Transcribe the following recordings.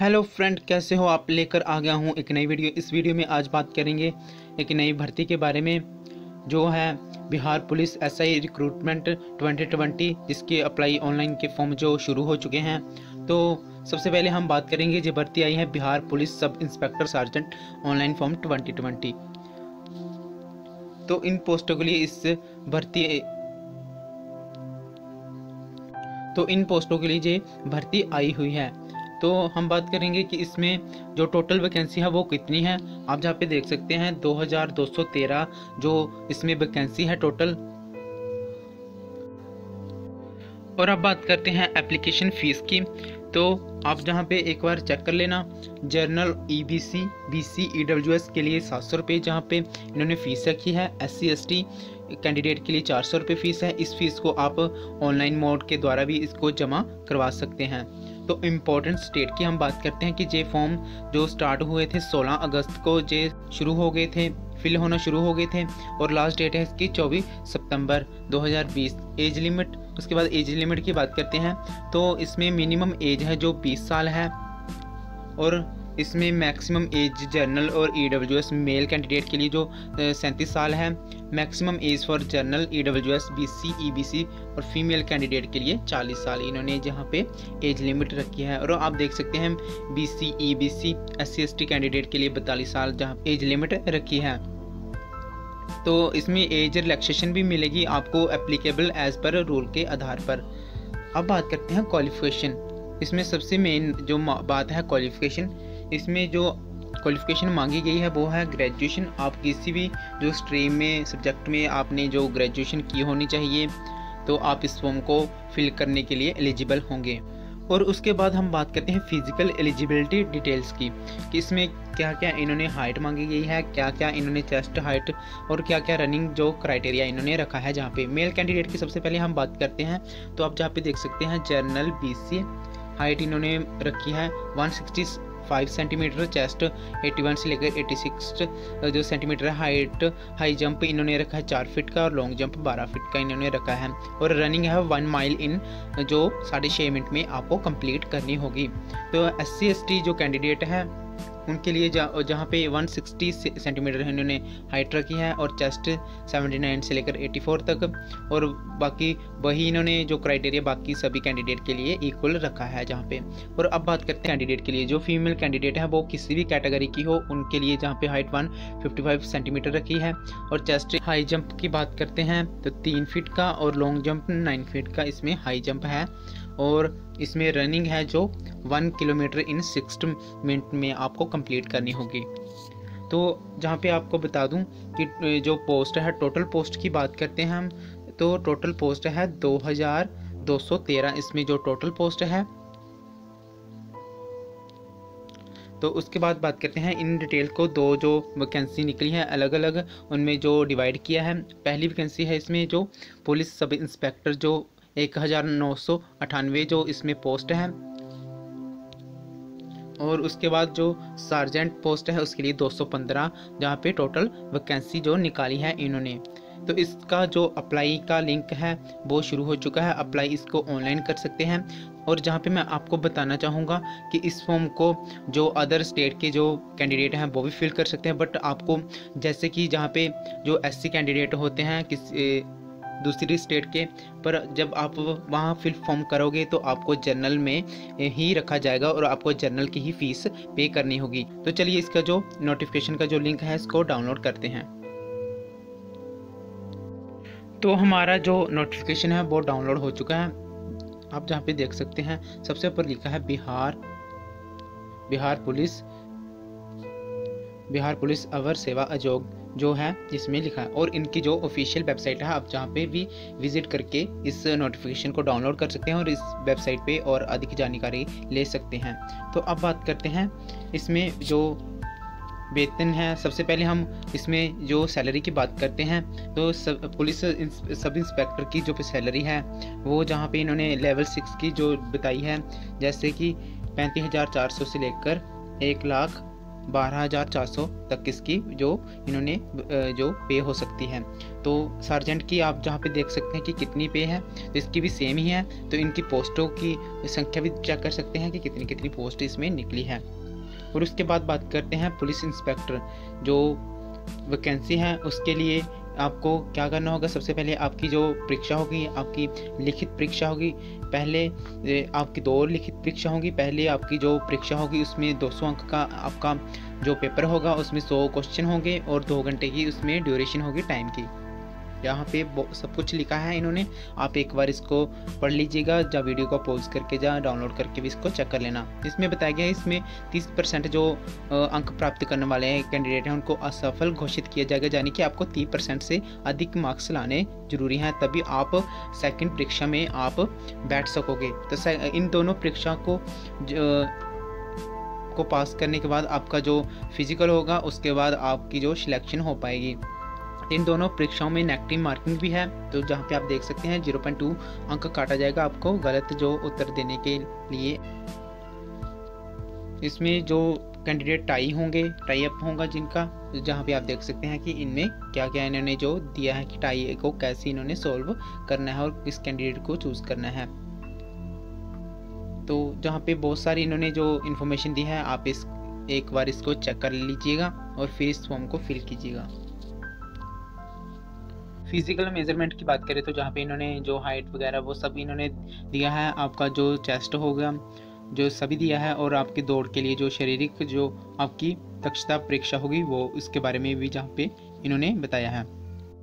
Hello friend, कैसे हो आप। लेकर आ गया हूँ एक नई वीडियो। इस वीडियो में आज बात करेंगे एक नई भर्ती के बारे में जो है बिहार पुलिस एसआई रिक्रूटमेंट 2020, जिसके अप्लाई ऑनलाइन के फॉर्म जो शुरू हो चुके हैं। तो सबसे पहले हम बात करेंगे जो भर्ती आई है Bihar police sub inspector sergeant online form 2020। तो इन पोस्टों के लिए भर्ती आई हुई है। तो हम बात करेंगे कि इसमें जो टोटल वैकेंसी है वो कितनी है। आप जहाँ पे देख सकते हैं 2213 जो इसमें वैकेंसी है टोटल। और अब बात करते हैं एप्लीकेशन फ़ीस की। तो आप जहाँ पे एक बार चेक कर लेना, जर्नल ईबीसी बीसी ईडब्ल्यूएस के लिए 700 रुपये जहाँ पे इन्होंने फ़ीस रखी है। SC ST कैंडिडेट के लिए 400 रुपये फ़ीस है। इस फीस को आप ऑनलाइन मोड के द्वारा भी इसको जमा करवा सकते हैं। तो इम्पोर्टेंट स्टेट की हम बात करते हैं कि जे फॉर्म जो स्टार्ट हुए थे 16 अगस्त को जे शुरू हो गए थे, फिल होना शुरू हो गए थे। और लास्ट डेट है इसकी 24 सितंबर 2020। एज लिमिट, उसके बाद एज लिमिट की बात करते हैं। तो इसमें मिनिमम एज है जो 20 साल है। और इसमें मैक्सिमम एज जर्नल और EWS मेल कैंडिडेट के लिए जो 37 साल है। Maximum age for general EWS BC EBC और फीमेल कैंडिडेट के लिए 40 साल इन्होंने जहाँ पे एज लिमिट रखी है। और आप देख सकते हैं BC EBC SC ST candidate के लिए 42 साल जहाँ एज लिमिट रखी है। तो इसमें एज रिलैक्सेशन भी मिलेगी आपको एप्लीकेबल एज पर रूल के आधार पर। अब बात करते हैं क्वालिफिकेशन। इसमें सबसे मेन जो बात है क्वालिफिकेशन। इसमें जो क्वालिफ़िकेशन मांगी गई है वो है ग्रेजुएशन। आप किसी भी जो स्ट्रीम में सब्जेक्ट में आपने जो ग्रेजुएशन की होनी चाहिए, तो आप इस फॉर्म को फिल करने के लिए एलिजिबल होंगे। और उसके बाद हम बात करते हैं फिजिकल एलिजिबिलिटी डिटेल्स की कि इसमें क्या क्या इन्होंने हाइट मांगी गई है, क्या क्या इन्होंने चेस्ट हाइट और क्या क्या रनिंग जो क्राइटेरिया इन्होंने रखा है। जहाँ पे मेल कैंडिडेट की सबसे पहले हम बात करते हैं, तो आप जहाँ पे देख सकते हैं जर्नल BC हाइट इन्होंने रखी है 165 सेंटीमीटर, चेस्ट 81 से लेकर 86 जो सेंटीमीटर हाइट। हाई जंप इन्होंने रखा है 4 फीट का और लॉन्ग जंप 12 फीट का इन्होंने रखा है। और रनिंग है 1 माइल इन जो 6.5 मिनट में आपको कंप्लीट करनी होगी। तो SC ST जो कैंडिडेट है उनके लिए जहाँ पे 160 सेंटीमीटर इन्होंने हाइट रखी है और चेस्ट 79 से लेकर 84 तक। और बाकी वही इन्होंने जो क्राइटेरिया बाकी सभी कैंडिडेट के लिए इक्वल रखा है जहाँ पे। और अब बात करते हैं कैंडिडेट के लिए, जो फीमेल कैंडिडेट है वो किसी भी कैटेगरी की हो उनके लिए जहाँ पे हाइट 155 सेंटीमीटर रखी है। और चेस्ट हाई जंप की बात करते हैं तो 3 फीट का और लॉन्ग जंप 9 फीट का इसमें हाई जंप है। और इसमें रनिंग है जो 1 किलोमीटर इन 6 मिनट में आपको कंप्लीट करनी होगी। तो जहाँ पे आपको बता दूँ कि जो पोस्ट है, टोटल पोस्ट की बात करते हैं हम, तो टोटल पोस्ट है 2213 इसमें जो टोटल पोस्ट है। तो उसके बाद बात करते हैं इन डिटेल को, दो जो वैकेंसी निकली है अलग अलग उनमें जो डिवाइड किया है। पहली वैकेंसी है इसमें जो पुलिस सब इंस्पेक्टर जो 1998 जो इसमें पोस्ट है। और उसके बाद जो सार्जेंट पोस्ट है उसके लिए 215 जहाँ पे टोटल वैकेंसी जो निकाली है इन्होंने। तो इसका जो अप्लाई का लिंक है वो शुरू हो चुका है, अप्लाई इसको ऑनलाइन कर सकते हैं। और जहाँ पे मैं आपको बताना चाहूँगा कि इस फॉर्म को जो अदर स्टेट के जो कैंडिडेट हैं वो भी फिल कर सकते हैं। बट आपको जैसे कि जहाँ पे जो SC कैंडिडेट होते हैं किसी दूसरी स्टेट के, पर जब आप वहाँ फिल फॉर्म करोगे तो आपको जर्नल में ही रखा जाएगा और आपको जर्नल की ही फीस पे करनी होगी। तो चलिए इसका जो नोटिफिकेशन का जो लिंक है इसको डाउनलोड करते हैं। तो हमारा जो नोटिफिकेशन है वो डाउनलोड हो चुका है। आप जहाँ पे देख सकते हैं सबसे ऊपर लिखा है बिहार पुलिस अवर सेवा आयोग जो है जिसमें लिखा है। और इनकी जो ऑफिशियल वेबसाइट है आप जहाँ पे भी विजिट करके इस नोटिफिकेशन को डाउनलोड कर सकते हैं और इस वेबसाइट पे और अधिक जानकारी ले सकते हैं। तो अब बात करते हैं इसमें जो वेतन है। सबसे पहले हम इसमें जो सैलरी की बात करते हैं, तो पुलिस सब इंस्पेक्टर की जो सैलरी है वो जहाँ पे इन्होंने लेवल 6 की जो बताई है, जैसे कि 35,400 से लेकर 1,00,000 12,400 तक इसकी जो इन्होंने जो पे हो सकती है। तो सार्जेंट की आप जहाँ पे देख सकते हैं कि कितनी पे है, इसकी भी सेम ही है। तो इनकी पोस्टों की संख्या भी चेक कर सकते हैं कि कितनी कितनी पोस्ट इसमें निकली है। और उसके बाद बात करते हैं पुलिस इंस्पेक्टर जो वैकेंसी है, उसके लिए आपको क्या करना होगा। सबसे पहले आपकी जो परीक्षा होगी, आपकी लिखित परीक्षा होगी। पहले आपकी दो लिखित परीक्षा होगी। पहले आपकी जो परीक्षा होगी उसमें 200 अंक का आपका जो पेपर होगा, उसमें 100 क्वेश्चन होंगे और 2 घंटे की उसमें ड्यूरेशन होगी टाइम की। यहाँ पे सब कुछ लिखा है इन्होंने, आप एक बार इसको पढ़ लीजिएगा, या वीडियो को पॉज करके या डाउनलोड करके भी इसको चेक कर लेना। इसमें बताया गया है इसमें 30% जो अंक प्राप्त करने वाले हैं कैंडिडेट हैं उनको असफल घोषित किया जाएगा, यानी कि आपको 30% से अधिक मार्क्स लाने जरूरी हैं, तभी आप सेकंड परीक्षा में आप बैठ सकोगे। तो इन दोनों परीक्षा को पास करने के बाद आपका जो फिजिकल होगा, उसके बाद आपकी जो सिलेक्शन हो पाएगी। इन दोनों परीक्षाओं में नेगेटिव मार्किंग भी है, तो जहाँ पे आप देख सकते हैं 0.2 अंक काटा जाएगा आपको गलत जो उत्तर देने के लिए। इसमें जो कैंडिडेट टाई होंगे, टाई अप होगा जिनका, जहाँ पे आप देख सकते हैं कि इनमें क्या क्या इन्होंने जो दिया है कि टाई को कैसे इन्होंने सॉल्व करना है और किस कैंडिडेट को चूज करना है। तो जहाँ पे बहुत सारी इन्होंने जो इन्फॉर्मेशन दी है, आप इस एक बार इसको चेक कर लीजिएगा और फिर इस फॉर्म को फिल कीजिएगा। फिजिकल मेजरमेंट की बात करें तो जहाँ पे इन्होंने जो हाइट वगैरह वो सब इन्होंने दिया है, आपका जो चेस्ट होगा जो सभी दिया है, और आपके दौड़ के लिए जो शारीरिक जो आपकी दक्षता परीक्षा होगी वो उसके बारे में भी जहाँ पे इन्होंने बताया है।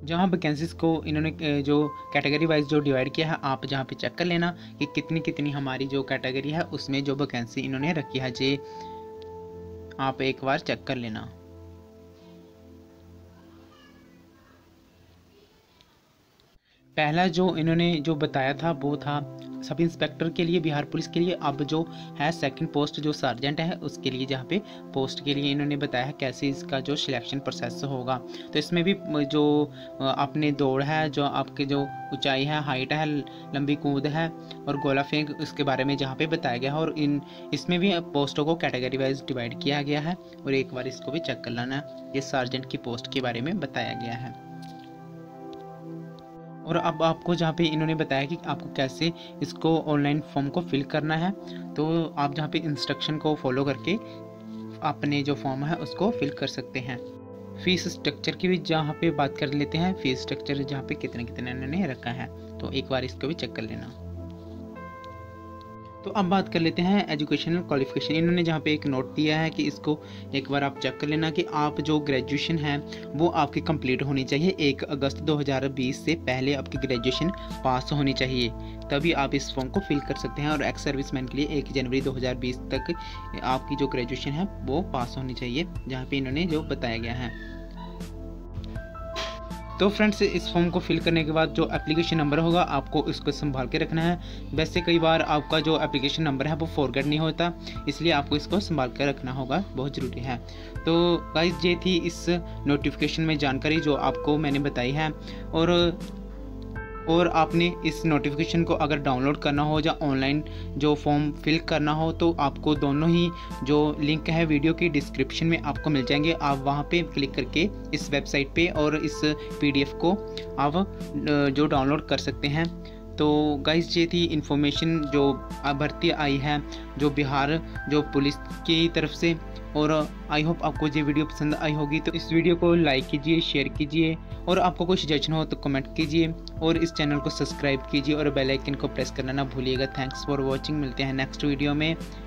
जहाँ वैकेंसीज को इन्होंने जो कैटेगरी वाइज जो डिवाइड किया है, आप जहाँ पे चेक कर लेना कि कितनी कितनी हमारी जो कैटेगरी है उसमें जो वैकेंसी इन्होंने रखी है, जे आप एक बार चेक कर लेना। पहला जो इन्होंने जो बताया था वो था सब इंस्पेक्टर के लिए बिहार पुलिस के लिए। अब जो है सेकंड पोस्ट जो सार्जेंट है उसके लिए जहाँ पे पोस्ट के लिए इन्होंने बताया है कैसे इसका जो सिलेक्शन प्रोसेस होगा। तो इसमें भी जो अपने दौड़ है, जो आपके जो ऊंचाई है, हाइट है, लंबी कूद है और गोला फेंक, उसके बारे में जहाँ पे बताया गया है। और इसमें भी पोस्टों को कैटेगरी वाइज डिवाइड किया गया है और एक बार इसको भी चेक कर लाना है। ये सार्जेंट की पोस्ट के बारे में बताया गया है। और अब आपको जहाँ पे इन्होंने बताया कि आपको कैसे इसको ऑनलाइन फॉर्म को फिल करना है, तो आप जहाँ पे इंस्ट्रक्शन को फॉलो करके अपने जो फॉर्म है उसको फिल कर सकते हैं। फीस स्ट्रक्चर की भी जहाँ पे बात कर लेते हैं, फीस स्ट्रक्चर जहाँ पे कितने कितने इन्होंने रखा है, तो एक बार इसको भी चेक कर लेना। तो अब बात कर लेते हैं एजुकेशनल क्वालिफिकेशन। इन्होंने जहाँ पे एक नोट दिया है कि इसको एक बार आप चेक कर लेना कि आप जो ग्रेजुएशन है वो आपकी कंप्लीट होनी चाहिए 1 अगस्त 2020 से पहले आपकी ग्रेजुएशन पास होनी चाहिए, तभी आप इस फॉर्म को फिल कर सकते हैं। और एक्स सर्विसमैन के लिए 1 जनवरी 2020 तक आपकी जो ग्रेजुएशन है वो पास होनी चाहिए, जहाँ पर इन्होंने जो बताया गया है। तो फ्रेंड्स, इस फॉर्म को फिल करने के बाद जो एप्लीकेशन नंबर होगा आपको उसको संभाल के रखना है। वैसे कई बार आपका जो एप्लीकेशन नंबर है वो फॉरगेट नहीं होता, इसलिए आपको इसको संभाल कर रखना होगा, बहुत ज़रूरी है। तो गाइस, ये थी इस नोटिफिकेशन में जानकारी जो आपको मैंने बताई है। और आपने इस नोटिफिकेशन को अगर डाउनलोड करना हो या ऑनलाइन जो फॉर्म फिल करना हो, तो आपको दोनों ही जो लिंक है वीडियो की डिस्क्रिप्शन में आपको मिल जाएंगे। आप वहां पे क्लिक करके इस वेबसाइट पे और इस पीडीएफ को आप जो डाउनलोड कर सकते हैं। तो गाइस, ये थी इन्फॉर्मेशन जो भर्ती आई है जो बिहार जो पुलिस की तरफ से। और आई होप आपको ये वीडियो पसंद आई होगी। तो इस वीडियो को लाइक कीजिए, शेयर कीजिए, और आपको कोई सजेशन हो तो कमेंट कीजिए, और इस चैनल को सब्सक्राइब कीजिए और बेल आइकन को प्रेस करना ना भूलिएगा। थैंक्स फॉर वॉचिंग, मिलते हैं नेक्स्ट वीडियो में।